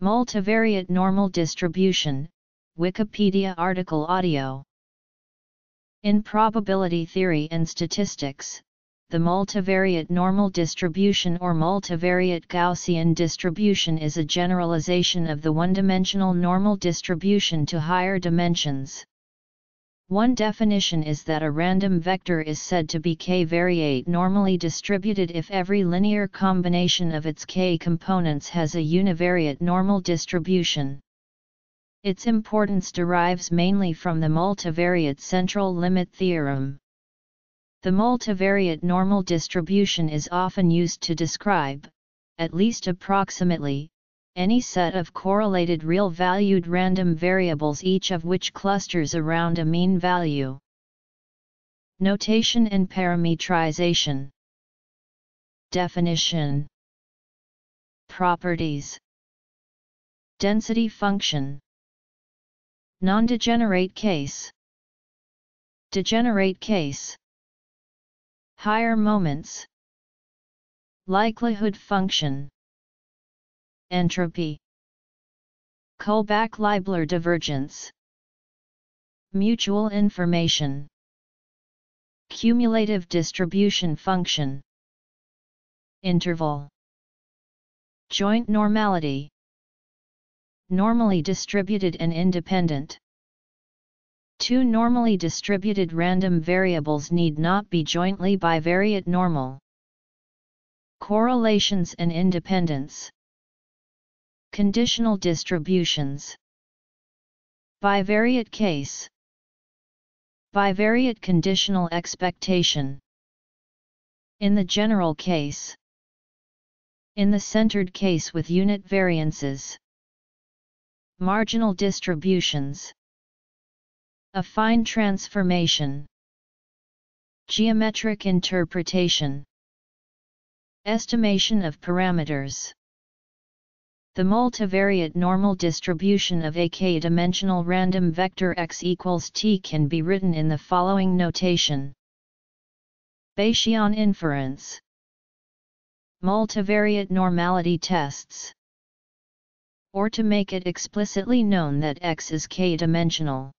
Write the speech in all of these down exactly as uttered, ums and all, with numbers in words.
Multivariate normal distribution, Wikipedia article audio. In probability theory and statistics, the multivariate normal distribution or multivariate Gaussian distribution is a generalization of the one-dimensional normal distribution to higher dimensions. One definition is that a random vector is said to be k-variate normally distributed if every linear combination of its k components has a univariate normal distribution. Its importance derives mainly from the multivariate central limit theorem. The multivariate normal distribution is often used to describe, at least approximately, any set of correlated real-valued random variables, each of which clusters around a mean value. Notation and parametrization. Definition. Properties. Density function. Non-degenerate case. Degenerate case. Higher moments. Likelihood function. Entropy. Kullback-Leibler divergence. Mutual information. Cumulative distribution function. Interval. Joint normality. Normally distributed and independent. Two normally distributed random variables need not be jointly bivariate normal. Correlations and independence. Conditional distributions. Bivariate case. Bivariate conditional expectation. In the general case. In the centered case with unit variances. Marginal distributions. Affine transformation. Geometric interpretation. Estimation of parameters. The multivariate normal distribution of a k-dimensional random vector x equals t can be written in the following notation. Bayesian inference. Multivariate normality tests. Or to make it explicitly known that x is k-dimensional.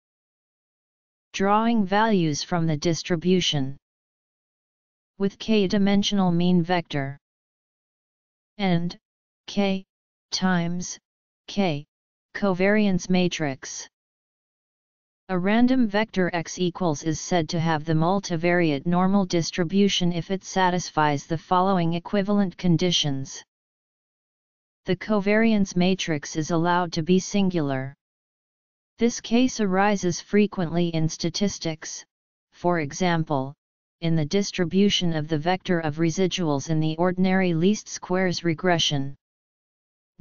Drawing values from the distribution. With k-dimensional mean vector. And k times k covariance matrix. A random vector x equals is said to have the multivariate normal distribution if it satisfies the following equivalent conditions. The covariance matrix is allowed to be singular. This case arises frequently in statistics, for example, in the distribution of the vector of residuals in the ordinary least squares regression.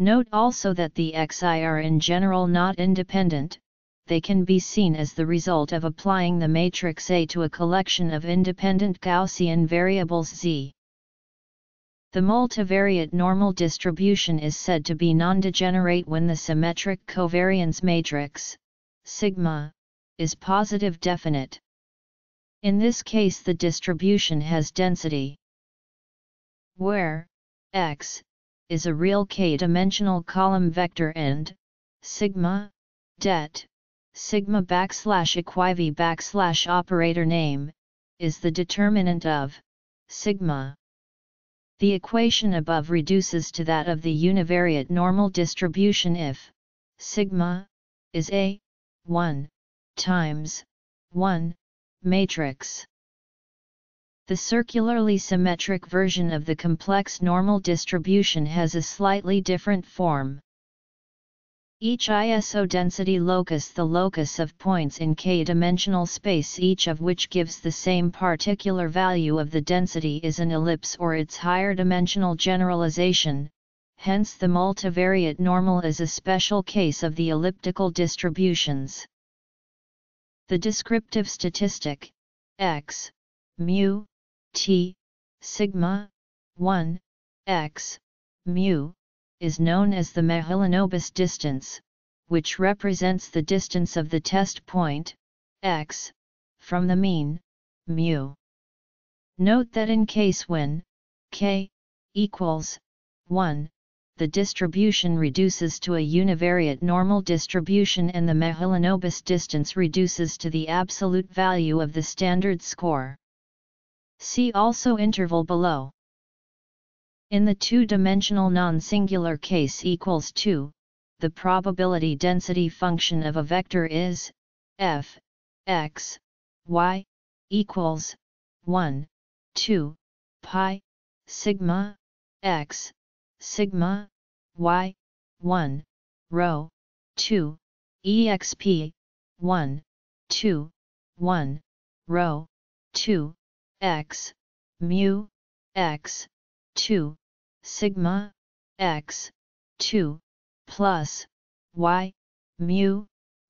Note also that the xi are in general not independent, they can be seen as the result of applying the matrix A to a collection of independent Gaussian variables z. The multivariate normal distribution is said to be non-degenerate when the symmetric covariance matrix, sigma, is positive definite. In this case the distribution has density, where x is a real k-dimensional column vector and sigma det sigma backslash equiv backslash operator name is the determinant of sigma. The equation above reduces to that of the univariate normal distribution if sigma is a one times one matrix. The circularly symmetric version of the complex normal distribution has a slightly different form. Each I S O density locus, the locus of points in k-dimensional space each of which gives the same particular value of the density, is an ellipse or its higher dimensional generalization, hence the multivariate normal is a special case of the elliptical distributions. The descriptive statistic, x, mu, t, sigma, one, x, mu, is known as the Mahalanobis distance, which represents the distance of the test point, x, from the mean, mu. Note that in case when k equals one, the distribution reduces to a univariate normal distribution and the Mahalanobis distance reduces to the absolute value of the standard score. See also interval below. In the two-dimensional non-singular case equals two, the probability density function of a vector is f x y equals one, two, pi sigma x sigma y one rho two exp one, two, one rho two x mu x two sigma x two plus y mu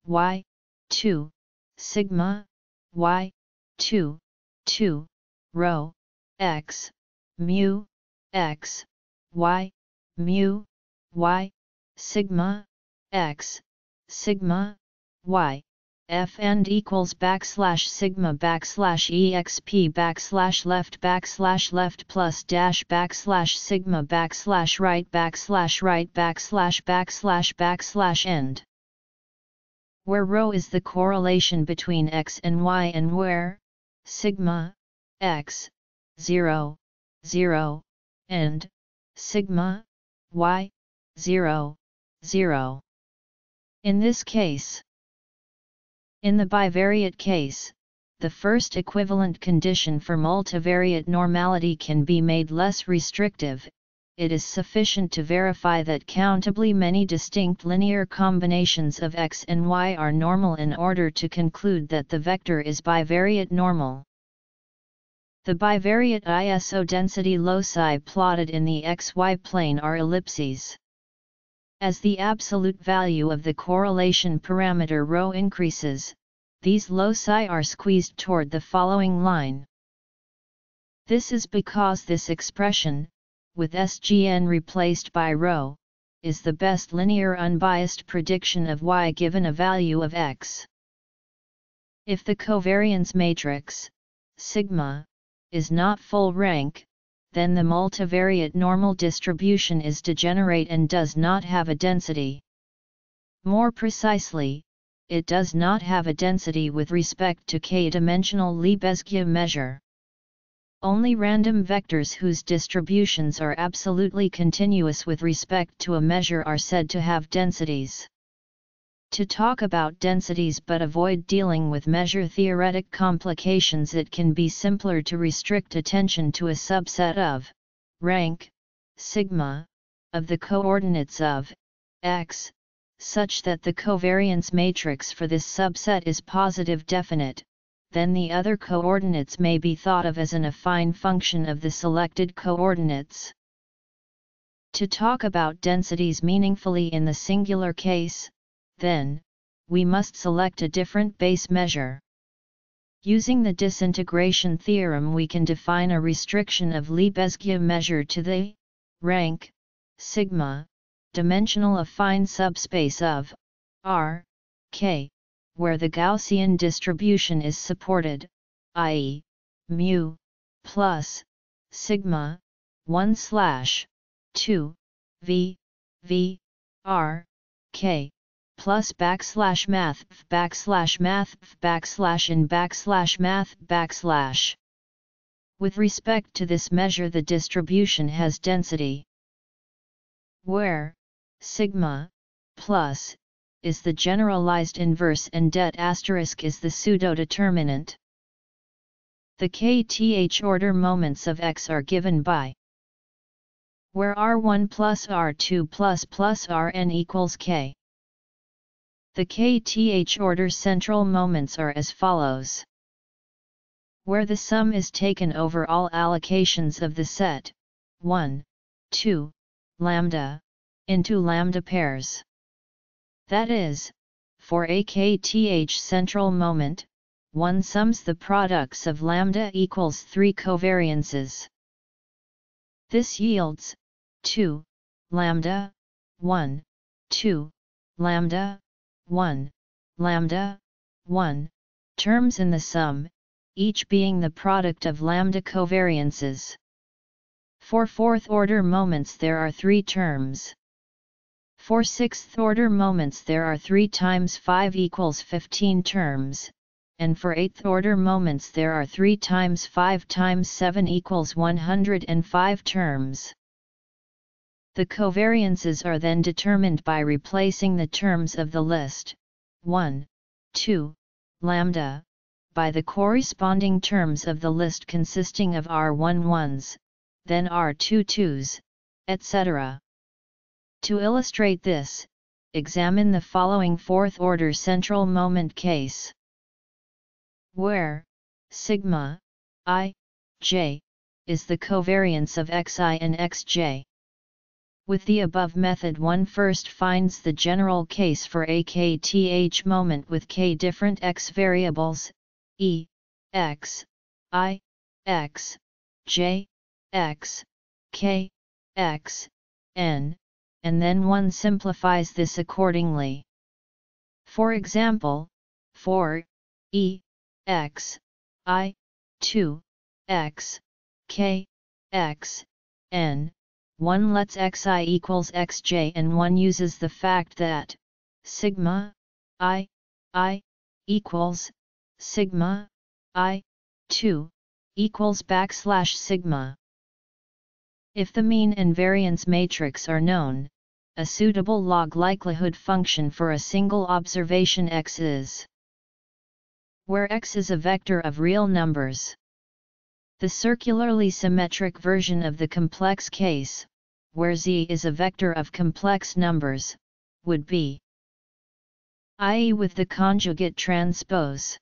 y two sigma y two two rho x mu x y mu y sigma x sigma y f and equals backslash sigma backslash exp backslash left backslash left plus dash backslash sigma backslash right backslash right backslash backslash backslash end, where rho is the correlation between x and y and where sigma x zero, zero and sigma y zero, zero. In this case, in the bivariate case, the first equivalent condition for multivariate normality can be made less restrictive. It is sufficient to verify that countably many distinct linear combinations of x and y are normal in order to conclude that the vector is bivariate normal. The bivariate I S O density loci plotted in the xy plane are ellipses. As the absolute value of the correlation parameter rho increases, these loci are squeezed toward the following line. This is because this expression, with S G N replaced by rho, is the best linear unbiased prediction of y given a value of x. If the covariance matrix, sigma, is not full rank, then the multivariate normal distribution is degenerate and does not have a density. More precisely, it does not have a density with respect to k-dimensional Lebesgue measure. Only random vectors whose distributions are absolutely continuous with respect to a measure are said to have densities. To talk about densities but avoid dealing with measure-theoretic complications, it can be simpler to restrict attention to a subset of rank sigma of the coordinates of x, such that the covariance matrix for this subset is positive definite, then the other coordinates may be thought of as an affine function of the selected coordinates. To talk about densities meaningfully in the singular case, then, we must select a different base measure. Using the disintegration theorem, we can define a restriction of Lebesgue measure to the rank sigma dimensional affine subspace of R K, where the Gaussian distribution is supported, that is, mu plus sigma one slash two v v R K plus backslash math backslash math backslash in backslash math backslash. With respect to this measure, the distribution has density, where sigma plus is the generalized inverse and det asterisk is the pseudodeterminant. The kth order moments of x are given by where r one plus r two plus plus rn equals k. The kth order central moments are as follows. Where the sum is taken over all allocations of the set one, two, lambda, into lambda pairs. That is, for a kth central moment, one sums the products of lambda equals three covariances. This yields two, lambda, one, two, lambda, one, lambda, one, terms in the sum, each being the product of lambda covariances. For fourth order moments there are three terms. For sixth order moments there are three times five equals fifteen terms, and for eighth order moments there are three times five times seven equals one hundred five terms. The covariances are then determined by replacing the terms of the list, one, two, lambda, by the corresponding terms of the list consisting of R one ones, then R two twos, et cetera. To illustrate this, examine the following fourth order central moment case, where sigma I j is the covariance of xi and xj. With the above method, one first finds the general case for a kth moment with k different x variables, e, x, I, x, j, x, k, x, n, and then one simplifies this accordingly. For example, for e, x, I, two, x, k, x, n, one lets xi equals xj and one uses the fact that sigma I I equals sigma I two equals backslash sigma. If the mean and variance matrix are known, a suitable log likelihood function for a single observation x is, where x is a vector of real numbers, the circularly symmetric version of the complex case, where z is a vector of complex numbers, would be, that is with the conjugate transpose.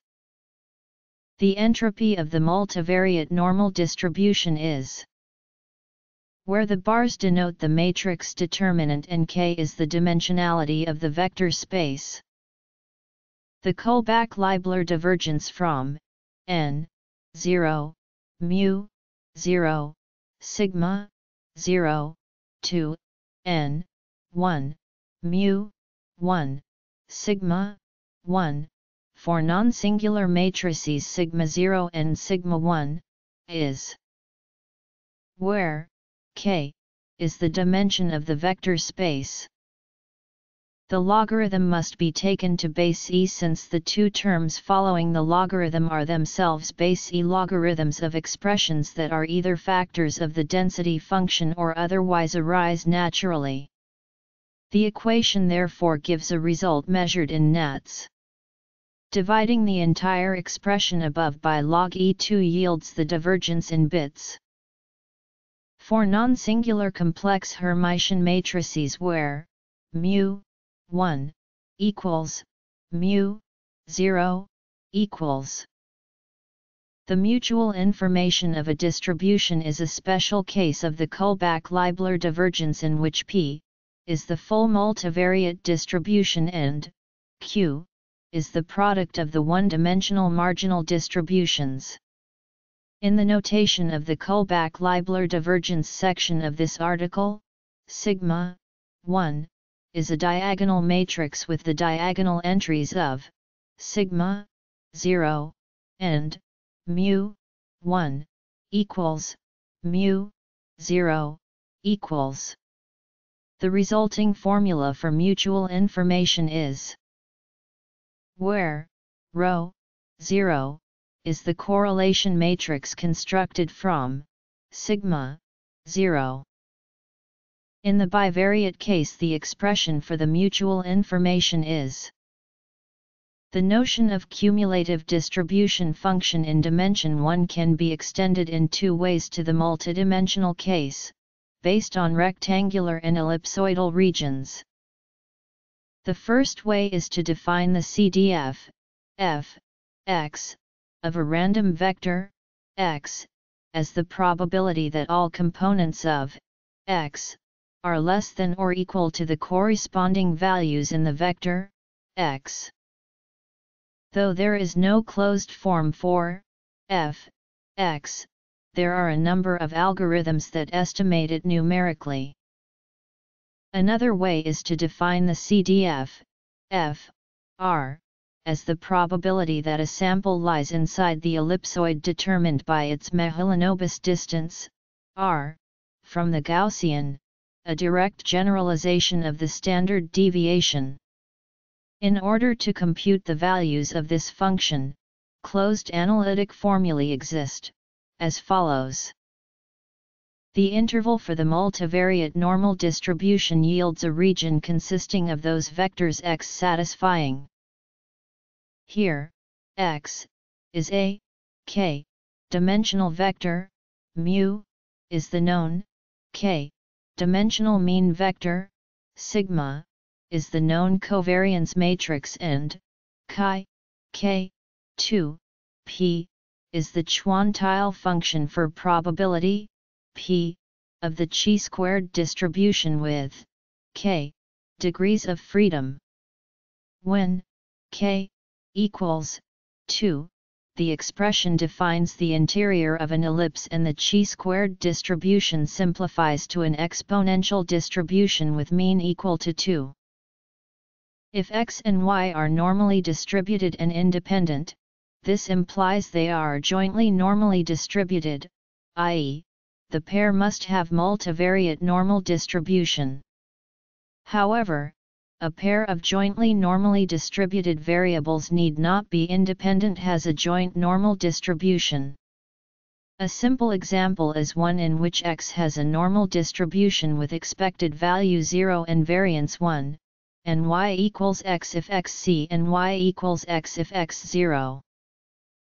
The entropy of the multivariate normal distribution is, where the bars denote the matrix determinant and k is the dimensionality of the vector space. The Kullback-Leibler divergence from n, zero, mu zero sigma zero to n one mu one sigma one for non-singular matrices sigma zero and sigma one is, where k is the dimension of the vector space. The logarithm must be taken to base e, since the two terms following the logarithm are themselves base e logarithms of expressions that are either factors of the density function or otherwise arise naturally. The equation therefore gives a result measured in nats. Dividing the entire expression above by log e two yields the divergence in bits. For non-singular complex Hermitian matrices where mu one equals mu zero equals, the mutual information of a distribution is a special case of the Kullback-Leibler divergence in which p is the full multivariate distribution and q is the product of the one-dimensional marginal distributions. In the notation of the Kullback-Leibler divergence section of this article, sigma one is a diagonal matrix with the diagonal entries of sigma zero and mu one equals mu zero equals. The resulting formula for mutual information is, where rho zero is the correlation matrix constructed from sigma zero. In the bivariate case, the expression for the mutual information is, the notion of cumulative distribution function in dimension one can be extended in two ways to the multidimensional case, based on rectangular and ellipsoidal regions. The first way is to define the C D F, f, x, of a random vector, x, as the probability that all components of x are less than or equal to the corresponding values in the vector x. Though there is no closed form for f x, there are a number of algorithms that estimate it numerically. Another way is to define the C D F f r as the probability that a sample lies inside the ellipsoid determined by its Mahalanobis distance r from the Gaussian a direct generalization of the standard deviation. In order to compute the values of this function, closed analytic formulae exist, as follows. The interval for the multivariate normal distribution yields a region consisting of those vectors x satisfying. Here, x is a k-dimensional vector, mu is the known k-dimensional mean vector, sigma is the known covariance matrix, and chi k two p is the Chantelle function for probability p of the chi-squared distribution with k degrees of freedom. When k equals two, the expression defines the interior of an ellipse, and the chi-squared distribution simplifies to an exponential distribution with mean equal to two. If x and y are normally distributed and independent, this implies they are jointly normally distributed, that is, the pair must have multivariate normal distribution. However, a pair of jointly normally distributed variables need not be independent as a joint normal distribution. A simple example is one in which x has a normal distribution with expected value zero and variance one, and y equals x if xc and y equals x if x zero.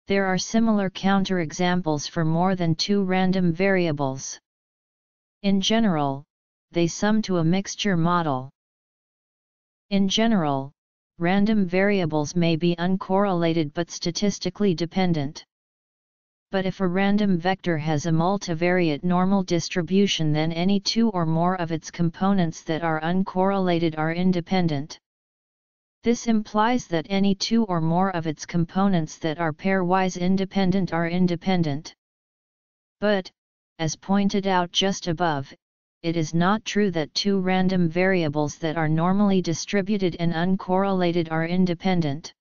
There are similar counterexamples for more than two random variables. In general, they sum to a mixture model. In general, random variables may be uncorrelated but statistically dependent. But if a random vector has a multivariate normal distribution, then any two or more of its components that are uncorrelated are independent. This implies that any two or more of its components that are pairwise independent are independent. But, as pointed out just above, it is not true that two random variables that are normally distributed and uncorrelated are independent.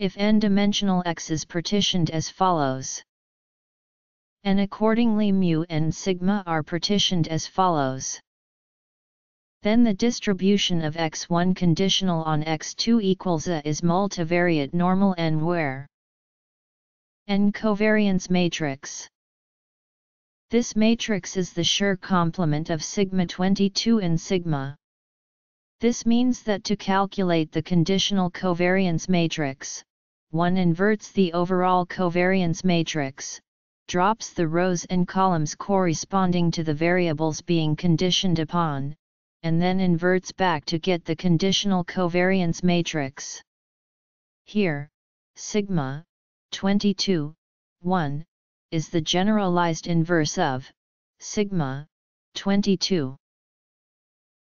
If n-dimensional x is partitioned as follows, and accordingly mu and sigma are partitioned as follows, then the distribution of x one conditional on x two equals a is multivariate normal and where n covariance matrix. This matrix is the sure complement of sigma twenty-two and sigma. This means that to calculate the conditional covariance matrix, one inverts the overall covariance matrix, drops the rows and columns corresponding to the variables being conditioned upon, and then inverts back to get the conditional covariance matrix. Here, sigma twenty-two, one, is the generalized inverse of sigma twenty-two.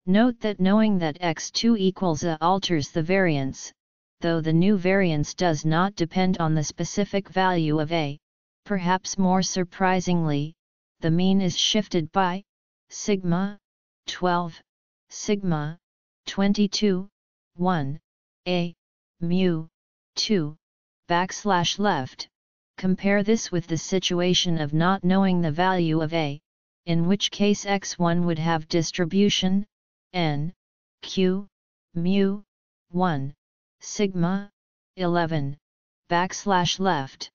Note that knowing that x two equals a alters the variance, though the new variance does not depend on the specific value of a, perhaps more surprisingly, the mean is shifted by sigma twelve, sigma twenty-two, one, a, mu, two, backslash left. Compare this with the situation of not knowing the value of a, in which case x one would have distribution n, q, mu, one, sigma, eleven, backslash left.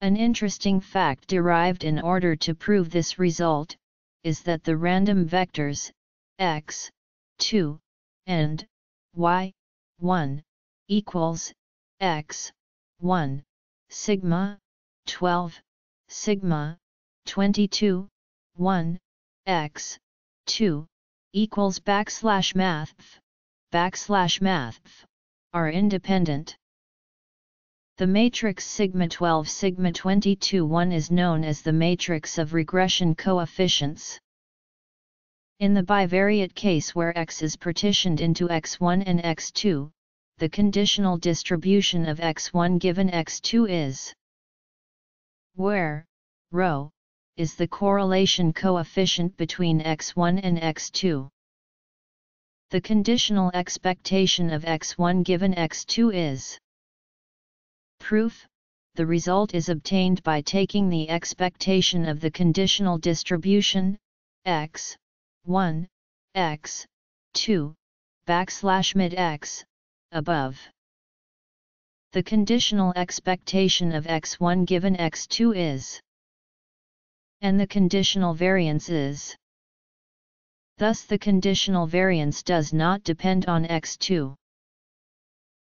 An interesting fact derived in order to prove this result, is that the random vectors, x, two, and y, one, equals, x, one, sigma, twelve, sigma, twenty-two, one, x, two, equals backslash math, backslash math, are independent. The matrix sigma twelve sigma twenty-two one is known as the matrix of regression coefficients. In the bivariate case where x is partitioned into x one and x two, the conditional distribution of x one given x two is where rho is the correlation coefficient between x one and x two. The conditional expectation of x one given x two is. Proof: the result is obtained by taking the expectation of the conditional distribution, x one x two backslash mid x above. The conditional expectation of x one given x two is, and the conditional variance is. Thus the conditional variance does not depend on x two.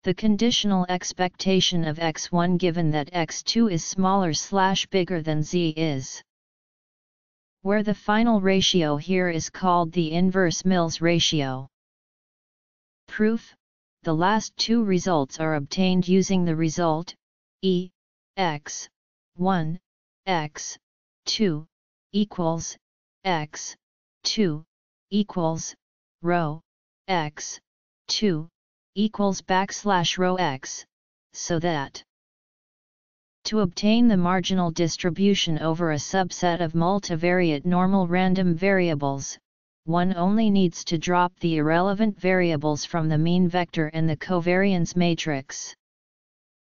The conditional expectation of x one given that x two is smaller slash bigger than z is, where the final ratio here is called the inverse Mills ratio. Proof. The last two results are obtained using the result, E, x, one, x, two, equals, x, two, equals, rho, x, two, equals backslash rho x, so that to obtain the marginal distribution over a subset of multivariate normal random variables, one only needs to drop the irrelevant variables from the mean vector and the covariance matrix.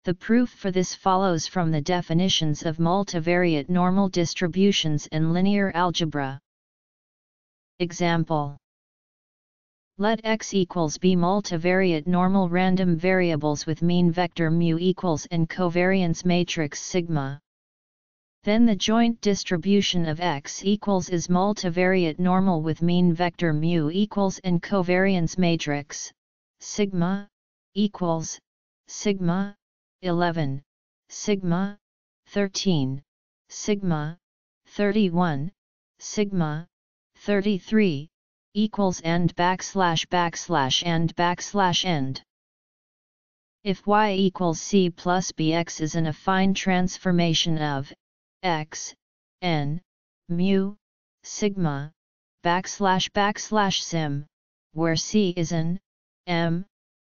The proof for this follows from the definitions of multivariate normal distributions in linear algebra. Example. Let x equals be multivariate normal random variables with mean vector mu equals and covariance matrix sigma. Then the joint distribution of x equals is multivariate normal with mean vector mu equals and covariance matrix sigma equals sigma eleven, sigma thirteen, sigma thirty-one, sigma thirty-three equals and backslash backslash and backslash end. If y equals c plus bx is an affine transformation of x n mu sigma backslash backslash sim, where c is an m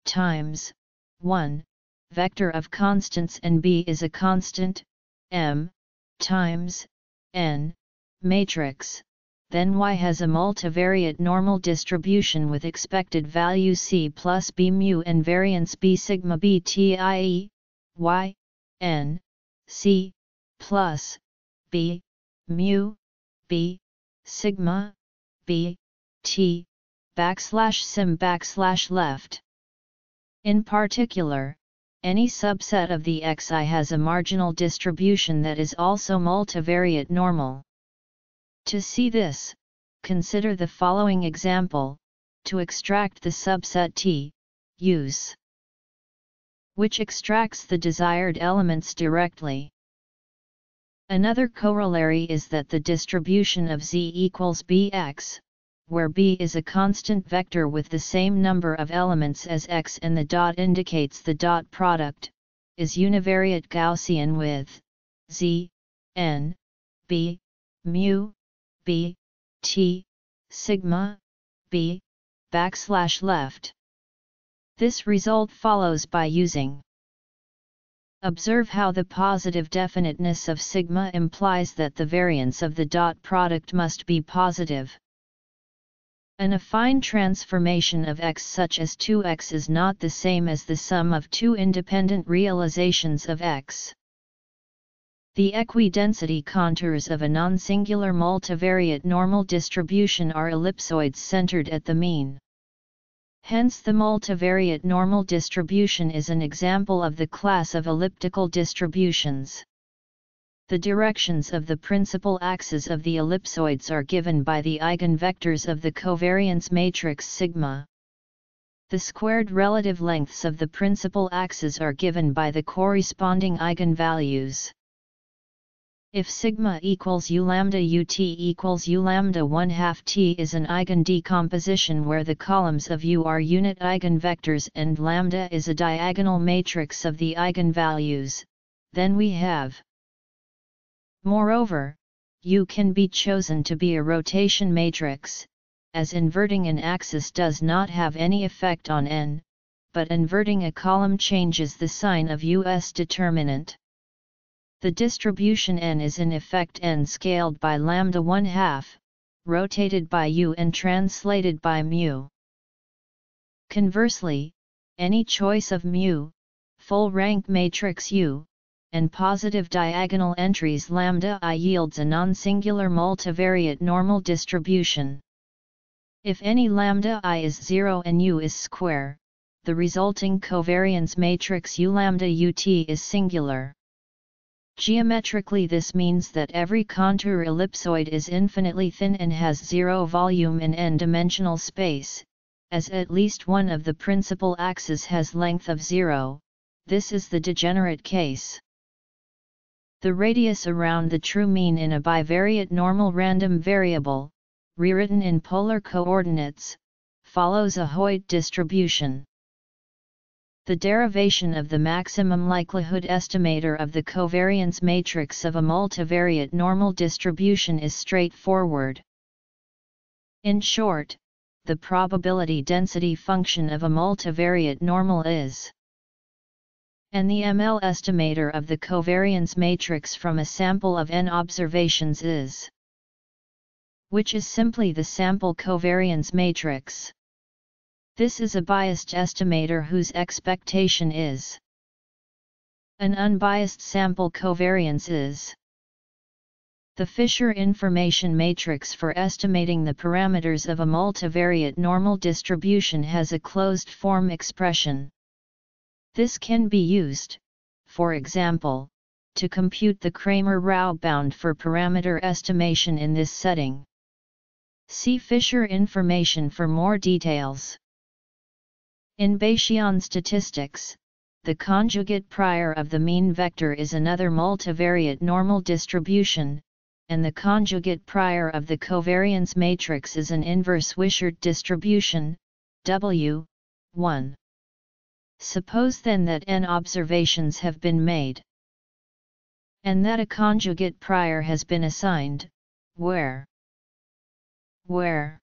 times one vector of constants and b is a constant m times n matrix, then y has a multivariate normal distribution with expected value c plus b mu and variance b sigma btie y n c plus b mu b sigma b t backslash sim backslash left. In particular, any subset of the xi has a marginal distribution that is also multivariate normal. To see this, consider the following example. To extract the subset T, use which extracts the desired elements directly. Another corollary is that the distribution of z equals bx, where b is a constant vector with the same number of elements as x and the dot indicates the dot product, is univariate Gaussian with z, n, b, mu, b, t, sigma, b, backslash left. This result follows by using. Observe how the positive definiteness of sigma implies that the variance of the dot product must be positive. An affine transformation of x such as two x is not the same as the sum of two independent realizations of x. The equidensity contours of a non-singular multivariate normal distribution are ellipsoids centered at the mean. Hence the multivariate normal distribution is an example of the class of elliptical distributions. The directions of the principal axes of the ellipsoids are given by the eigenvectors of the covariance matrix sigma. The squared relative lengths of the principal axes are given by the corresponding eigenvalues. If sigma equals u lambda ut equals u lambda one half t is an eigendecomposition where the columns of u are unit eigenvectors and lambda is a diagonal matrix of the eigenvalues, then we have. Moreover, u can be chosen to be a rotation matrix, as inverting an axis does not have any effect on n, but inverting a column changes the sign of u's determinant. The distribution n is in effect n scaled by lambda one half, rotated by u and translated by mu. Conversely, any choice of mu, full rank matrix u, and positive diagonal entries lambda I yields a non-singular multivariate normal distribution. If any lambda I is zero and U is square, the resulting covariance matrix U lambda U T is singular. Geometrically, this means that every contour ellipsoid is infinitely thin and has zero volume in n-dimensional space, as at least one of the principal axes has length of zero. This is the degenerate case. The radius around the true mean in a bivariate normal random variable, rewritten in polar coordinates, follows a Hoyt distribution. The derivation of the maximum likelihood estimator of the covariance matrix of a multivariate normal distribution is straightforward. In short, the probability density function of a multivariate normal is, and the M L estimator of the covariance matrix from a sample of n observations is, which is simply the sample covariance matrix. This is a biased estimator whose expectation is. An unbiased sample covariance is. The Fisher information matrix for estimating the parameters of a multivariate normal distribution has a closed form expression. This can be used, for example, to compute the Cramer-Rao bound for parameter estimation in this setting. See Fisher information for more details. In Bayesian statistics, the conjugate prior of the mean vector is another multivariate normal distribution, and the conjugate prior of the covariance matrix is an inverse Wishart distribution, W one. Suppose then that n observations have been made, and that a conjugate prior has been assigned, where, where,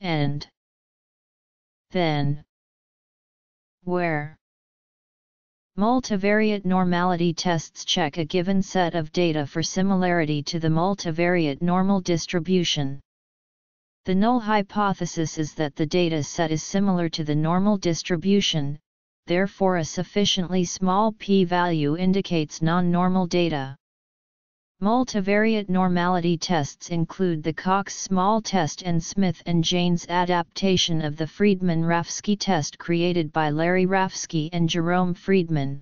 and then, where multivariate normality tests check a given set of data for similarity to the multivariate normal distribution. The null hypothesis is that the data set is similar to the normal distribution, therefore a sufficiently small p-value indicates non-normal data. Multivariate normality tests include the Cox small test and Smith and Jane's adaptation of the Friedman-Rafsky test created by Larry Rafsky and Jerome Friedman.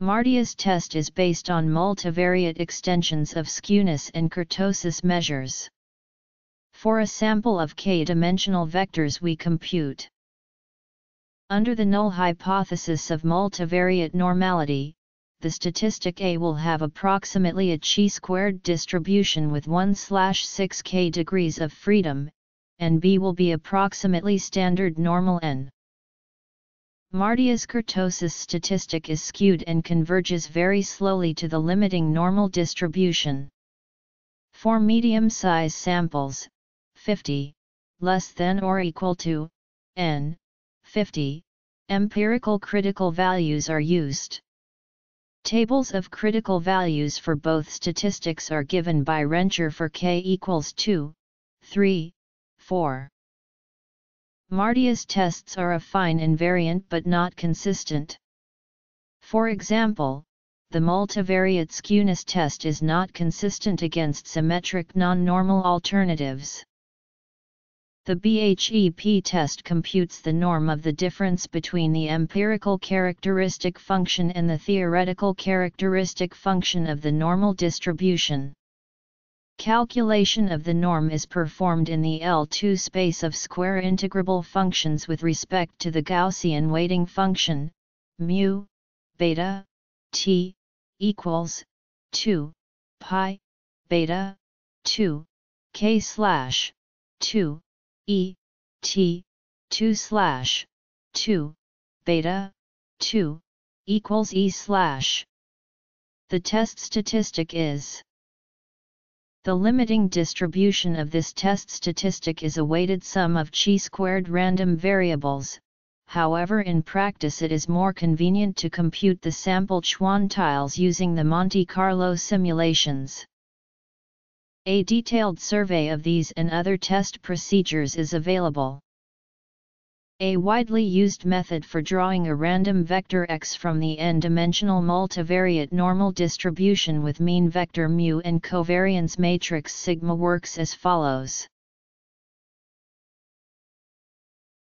Mardia's test is based on multivariate extensions of skewness and kurtosis measures. For a sample of k-dimensional vectors we compute, under the null hypothesis of multivariate normality, the statistic A will have approximately a chi-squared distribution with one over six k degrees of freedom, and B will be approximately standard normal N. Mardia's kurtosis statistic is skewed and converges very slowly to the limiting normal distribution. For medium-size samples, fifty, less than or equal to, N, fifty, empirical critical values are used. Tables of critical values for both statistics are given by Rentschler for k equals two, three, four. Mardia's tests are affine invariant but not consistent. For example, the multivariate skewness test is not consistent against symmetric non-normal alternatives. The B H E P test computes the norm of the difference between the empirical characteristic function and the theoretical characteristic function of the normal distribution. Calculation of the norm is performed in the L two space of square integrable functions with respect to the Gaussian weighting function, mu, beta, t, equals, two, pi, beta, two, k slash, two, E, T, two slash, two, beta, two, equals E slash. The test statistic is. The limiting distribution of this test statistic is a weighted sum of chi-squared random variables, however in practice it is more convenient to compute the sample quantiles using the Monte Carlo simulations. A detailed survey of these and other test procedures is available. A widely used method for drawing a random vector x from the n-dimensional multivariate normal distribution with mean vector mu and covariance matrix sigma works as follows.